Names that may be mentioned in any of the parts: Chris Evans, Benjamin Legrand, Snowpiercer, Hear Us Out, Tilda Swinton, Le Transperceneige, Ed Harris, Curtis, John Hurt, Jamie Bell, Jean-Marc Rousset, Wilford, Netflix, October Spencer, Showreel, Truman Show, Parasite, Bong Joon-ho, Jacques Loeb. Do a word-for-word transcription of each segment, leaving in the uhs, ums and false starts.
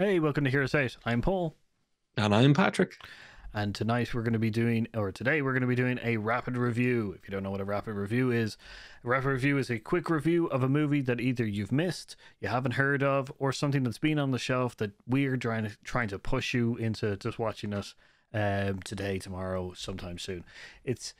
Hey, welcome to Hear Us Out. I'm Paul. And I'm Patrick. And tonight we're going to be doing, or today we're going to be doing a rapid review. If you don't know what a rapid review is, a rapid review is a quick review of a movie that either you've missed, you haven't heard of, or something that's been on the shelf that we're trying to, trying to push you into just watching us um, today, tomorrow, sometime soon. It's,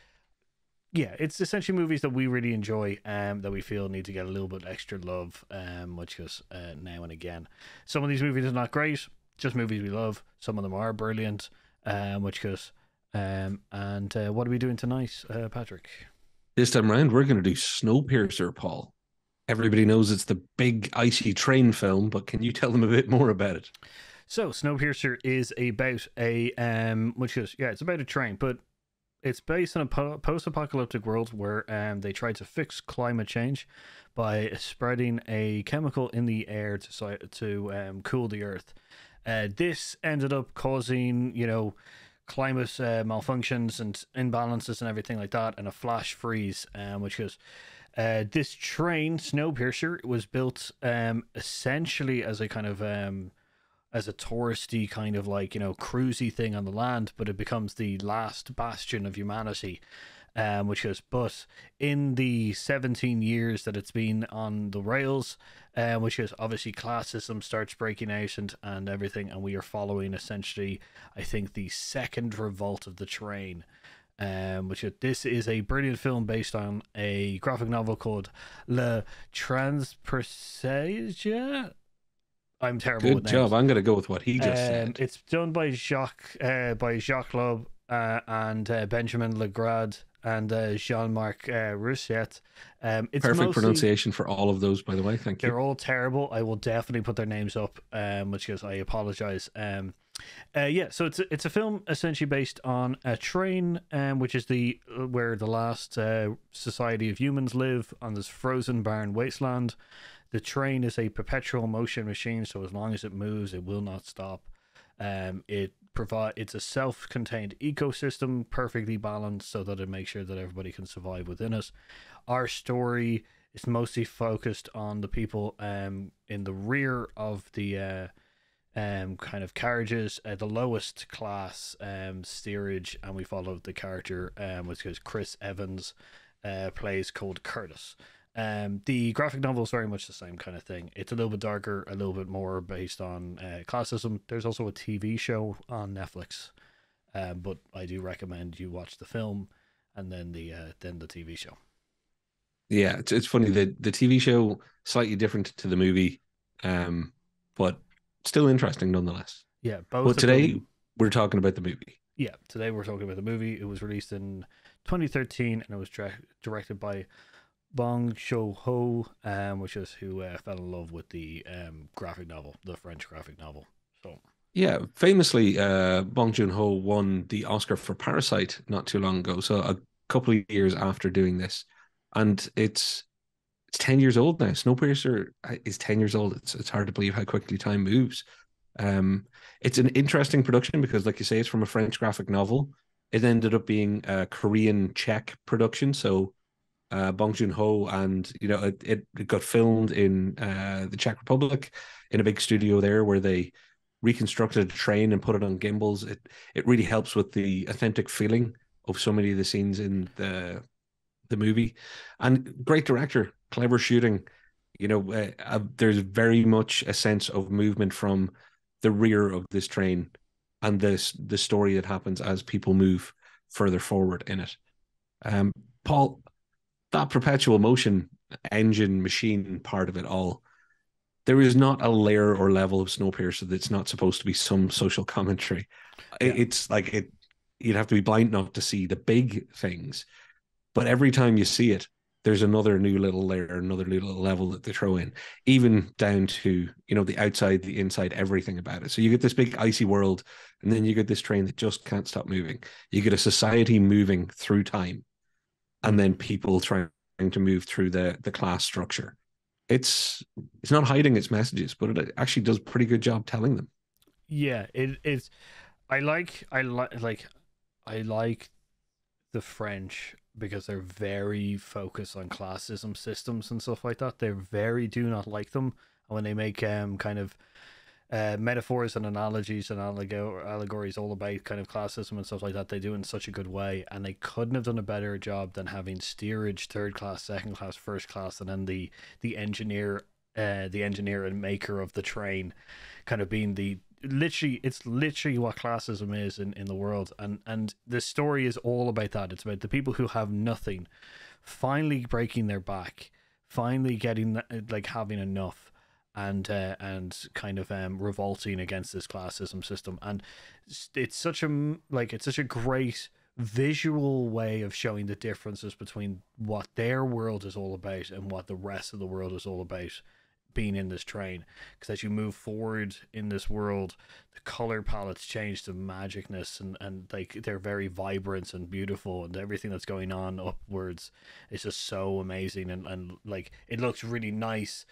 yeah, it's essentially movies that we really enjoy um, that we feel need to get a little bit extra love, um, which goes uh, now and again. Some of these movies are not great, just movies we love. Some of them are brilliant, um, which goes. Um, and uh, what are we doing tonight, uh, Patrick? This time around, we're going to do Snowpiercer, Paul. Everybody knows it's the big icy train film, but can you tell them a bit more about it? So, Snowpiercer is about a, um, which goes, yeah, it's about a train, but it's based on a post-apocalyptic world where um, they try to fix climate change by spreading a chemical in the air to to um, cool the earth. Uh, this ended up causing, you know, climate uh, malfunctions and imbalances and everything like that, and a flash freeze, um, which is uh, this train, Snowpiercer, was built um, essentially as a kind of... Um, as a touristy kind of like, you know, cruisy thing on the land, but it becomes the last bastion of humanity, um, which is, but in the seventeen years that it's been on the rails, uh, which is obviously classism starts breaking out and, and everything, and we are following essentially, I think, the second revolt of the train, um, which is, this is a brilliant film based on a graphic novel called Le Transperceneige. I'm terrible Good with names. Job. I'm going to go with what he just um, said. It's done by Jacques, uh, by Jacques Loeb uh, and uh, Benjamin Legrand and uh, Jean-Marc uh, Rousset. Um, it's Perfect mostly, pronunciation for all of those, by the way. Thank they're you. They're all terrible. I will definitely put their names up, um, which is I apologize. Um, uh, yeah, so it's a, it's a film essentially based on a train, um, which is the where the last uh, society of humans live on this frozen, barren wasteland. The train is a perpetual motion machine, so as long as it moves, it will not stop. Um, it provide it's a self-contained ecosystem, perfectly balanced, so that it makes sure that everybody can survive within it. Our story is mostly focused on the people um in the rear of the uh um kind of carriages, uh, the lowest class um steerage, and we follow the character um which is Chris Evans, uh plays called Curtis. Um, the graphic novel is very much the same kind of thing. It's a little bit darker, a little bit more based on uh, classism. There's also a T V show on Netflix, uh, but I do recommend you watch the film and then the uh, then the T V show. Yeah, it's it's funny that the T V show slightly different to the movie, um, but still interesting nonetheless. Yeah, both. But today them... we're talking about the movie. Yeah, today we're talking about the movie. It was released in twenty thirteen and it was direct- directed by Bong Joon-ho, um, which is who uh, fell in love with the um, graphic novel, the French graphic novel. So yeah, famously, uh, Bong Joon-ho won the Oscar for Parasite not too long ago, so a couple of years after doing this, and it's it's ten years old now. Snowpiercer is ten years old. It's it's hard to believe how quickly time moves. Um, it's an interesting production because, like you say, it's from a French graphic novel. It ended up being a Korean Czech production, so. Uh, Bong Joon-ho, and you know it, it got filmed in uh, the Czech Republic in a big studio there where they reconstructed a train and put it on gimbals. It it really helps with the authentic feeling of so many of the scenes in the the movie. And great director, clever shooting. You know, uh, uh, there's very much a sense of movement from the rear of this train and this the story that happens as people move further forward in it. Um, Paul. That perpetual motion engine machine part of it all, there is not a layer or level of Snowpiercer that's not supposed to be some social commentary. Yeah. It's like it you'd have to be blind not to see the big things. But every time you see it, there's another new little layer, another new little level that they throw in, even down to, you know, the outside, the inside, everything about it. So you get this big icy world, and then you get this train that just can't stop moving. You get a society moving through time. And then people trying to move through the, the class structure. It's it's not hiding its messages, but it actually does a pretty good job telling them. Yeah, it is. I like I like like I like the French because they're very focused on classism systems and stuff like that. They very do not like them, and when they make um kind of uh, metaphors and analogies and allegories all about kind of classism and stuff like that. They do it in such a good way, and they couldn't have done a better job than having steerage, third class, second class, first class, and then the the engineer, uh, the engineer and maker of the train, kind of being the literally it's literally what classism is in in the world. And and the story is all about that. It's about the people who have nothing finally breaking their back, finally getting, like, having enough, and uh, and kind of um revolting against this classism system. And it's such a like it's such a great visual way of showing the differences between what their world is all about and what the rest of the world is all about, being in this train. Because as you move forward in this world, the color palettes change to magicness, and and like they're very vibrant and beautiful, and everything that's going on upwards is just so amazing, and, and like it looks really nice,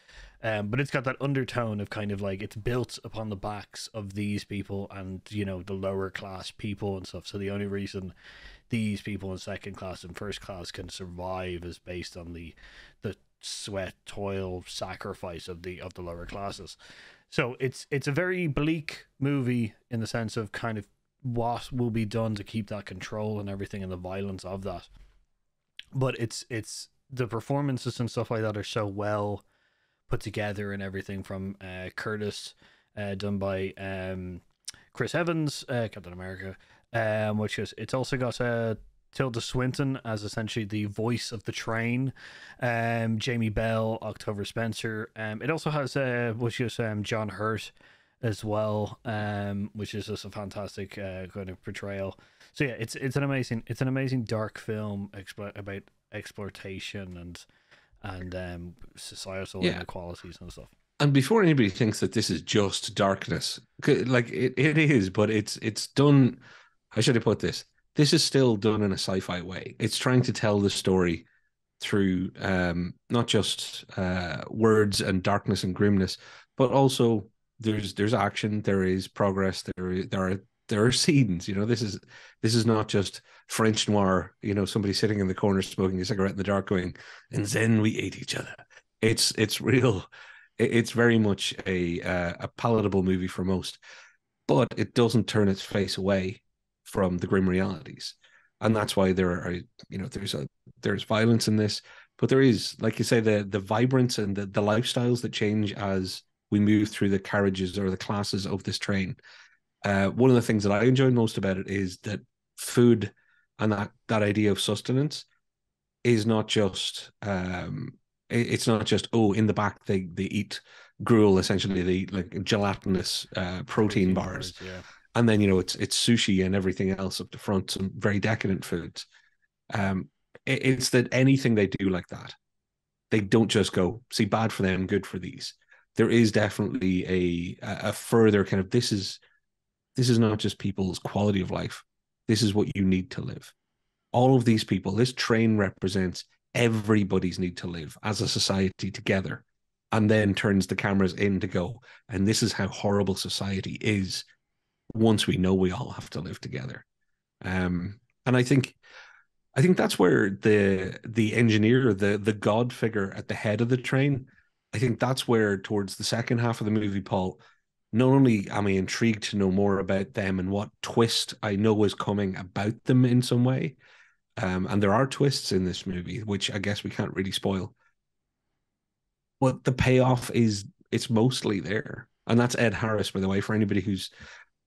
um but it's got that undertone of kind of like it's built upon the backs of these people, and, you know, the lower class people and stuff. So the only reason these people in second class and first class can survive is based on the the sweat, toil, sacrifice of the of the lower classes. So it's it's a very bleak movie in the sense of kind of what will be done to keep that control and everything, and the violence of that. But it's it's the performances and stuff like that are so well put together, and everything from uh Curtis, uh done by um Chris Evans, uh Captain America, um which is it's also got a uh, Tilda Swinton as essentially the voice of the train, um, Jamie Bell, October Spencer. Um, it also has uh, which is um, John Hurt as well, um, which is just a fantastic uh, kind of portrayal. So yeah, it's it's an amazing it's an amazing dark film exp- about exploitation and and um, societal yeah. inequalities and stuff. And before anybody thinks that this is just darkness, like it, it is, but it's it's done. How should I put this? This is still done in a sci-fi way. It's trying to tell the story through um, not just uh, words and darkness and grimness, but also there's there's action, there is progress, there is, there are there are scenes. You know, this is this is not just French noir. You know, somebody sitting in the corner smoking a cigarette in the dark, going, "And then we ate each other." It's it's real. It's very much a uh, a palatable movie for most, but it doesn't turn its face away from the grim realities. And that's why there are, you know, there's a there's violence in this, but there is, like you say, the the vibrance and the, the lifestyles that change as we move through the carriages or the classes of this train. Uh, one of the things that I enjoy most about it is that food and that that idea of sustenance is not just um it, it's not just oh in the back they they eat gruel, essentially they eat like gelatinous uh, protein bars. Yeah. And then, you know, it's it's sushi and everything else up the front, some very decadent foods. Um, it, it's that anything they do like that, they don't just go, see, bad for them, good for these. There is definitely a a further kind of, this is this is not just people's quality of life. This is what you need to live. All of these people, this train represents everybody's need to live as a society together, and then turns the cameras in to go, and this is how horrible society is once we know we all have to live together. Um, and I think I think that's where the the engineer, the the god figure at the head of the train, I think that's where towards the second half of the movie, Paul, not only am I intrigued to know more about them and what twist I know is coming about them in some way, um, and there are twists in this movie, which I guess we can't really spoil, but the payoff is, it's mostly there. And that's Ed Harris, by the way, for anybody who's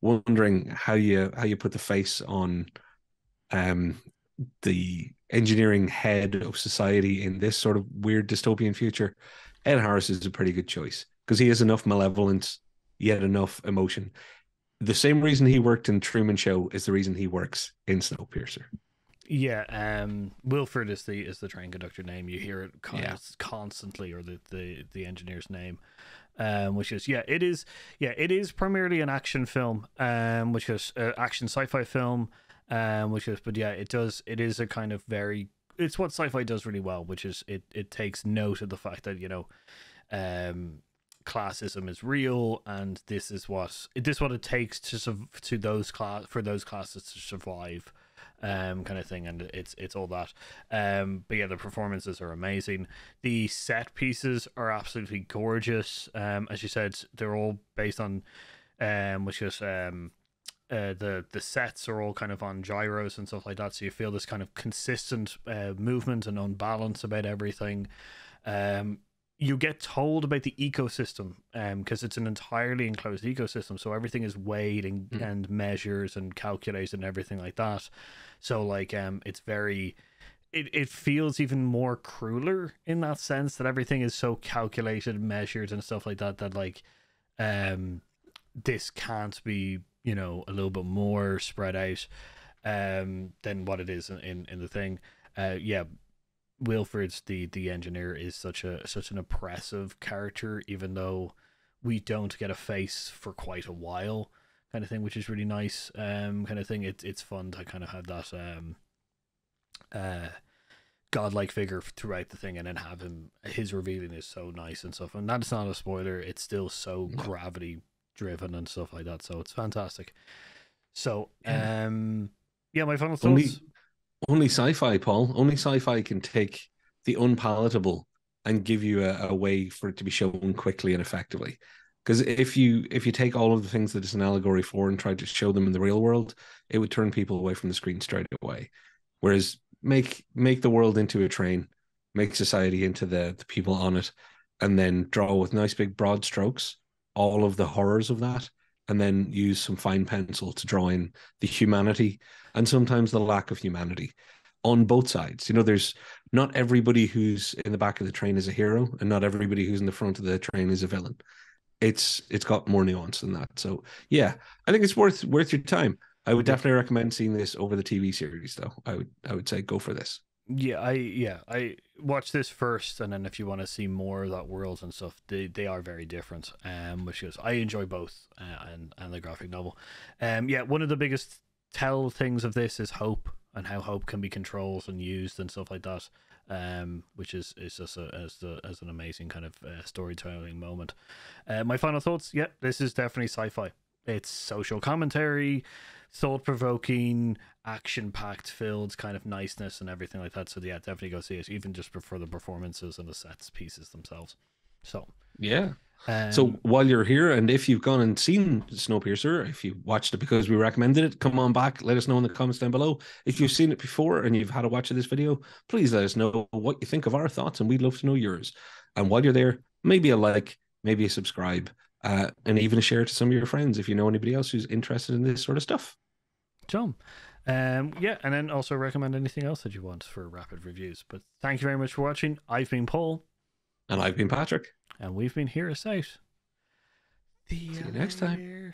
wondering how you how you put the face on um the engineering head of society in this sort of weird dystopian future. Ed Harris is a pretty good choice because he has enough malevolence yet enough emotion. The same reason he worked in Truman Show is the reason he works in Snowpiercer. Yeah, um, Wilford is the is the train conductor name. You hear it con- yeah. constantly, or the, the the engineer's name. Um, which is yeah, it is yeah, it is primarily an action film, um, which is uh, action sci-fi film, um, which is but yeah, it does it is a kind of very it's what sci-fi does really well, which is it it takes note of the fact that, you know, um, classism is real, and this is what this is what it takes to to those class for those classes to survive. um, kind of thing, and it's it's all that. Um, but yeah, the performances are amazing. The set pieces are absolutely gorgeous. Um, as you said, they're all based on, um, which is um. Uh, the the sets are all kind of on gyros and stuff like that, so you feel this kind of consistent uh, movement and unbalance about everything. Um, you get told about the ecosystem because um, it's an entirely enclosed ecosystem, so everything is weighed and, mm. and measures and calculated and everything like that. So like um, it's very, it, it feels even more crueler in that sense, that everything is so calculated, measured and stuff like that, that like um, this can't be, you know, a little bit more spread out um than what it is in, in, in the thing. Uh yeah, Wilford's the the engineer is such a such an oppressive character, even though we don't get a face for quite a while, kind of thing, which is really nice. Um kind of thing. It's it's fun to kind of have that um uh godlike figure throughout the thing, and then have him, his revealing is so nice and stuff. And that's not a spoiler, it's still so yeah. gravity driven and stuff like that, so it's fantastic. So um yeah, my final thoughts, only, only sci-fi Paul only sci-fi can take the unpalatable and give you a, a way for it to be shown quickly and effectively, because if you if you take all of the things that it's an allegory for and try to show them in the real world, it would turn people away from the screen straight away. Whereas make make the world into a train, make society into the, the people on it, and then draw with nice big broad strokes all of the horrors of that, and then use some fine pencil to draw in the humanity and sometimes the lack of humanity on both sides. You know, there's not everybody who's in the back of the train is a hero, and not everybody who's in the front of the train is a villain. It's it's got more nuance than that. So yeah, I think it's worth worth your time. I would definitely recommend seeing this over the T V series, though. I would I would say go for this. Yeah, I yeah I watch this first, and then if you want to see more of that world and stuff, they they are very different. Um, which is I enjoy both, uh, and and the graphic novel. Um, yeah, one of the biggest tell things of this is hope, and how hope can be controlled and used and stuff like that. Um, which is is just a, as the as an amazing kind of uh, storytelling moment. Uh, my final thoughts. Yeah, this is definitely sci-fi. It's social commentary, thought-provoking, action-packed, filled kind of niceness and everything like that. So yeah, definitely go see it, even just for the performances and the sets pieces themselves. So yeah. Um, so while you're here, and if you've gone and seen Snowpiercer, if you watched it because we recommended it, come on back. Let us know in the comments down below. If you've seen it before and you've had a watch of this video, please let us know what you think of our thoughts, and we'd love to know yours. And while you're there, maybe a like, maybe a subscribe. Uh, and even share it to some of your friends if you know anybody else who's interested in this sort of stuff. John. Um, yeah, and then also recommend anything else that you want for rapid reviews. But thank you very much for watching. I've been Paul. And I've been Patrick. And we've been Hear Us Out. The See you next time.